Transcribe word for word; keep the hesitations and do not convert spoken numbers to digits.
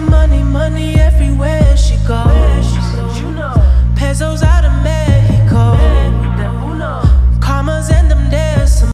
talking money, money every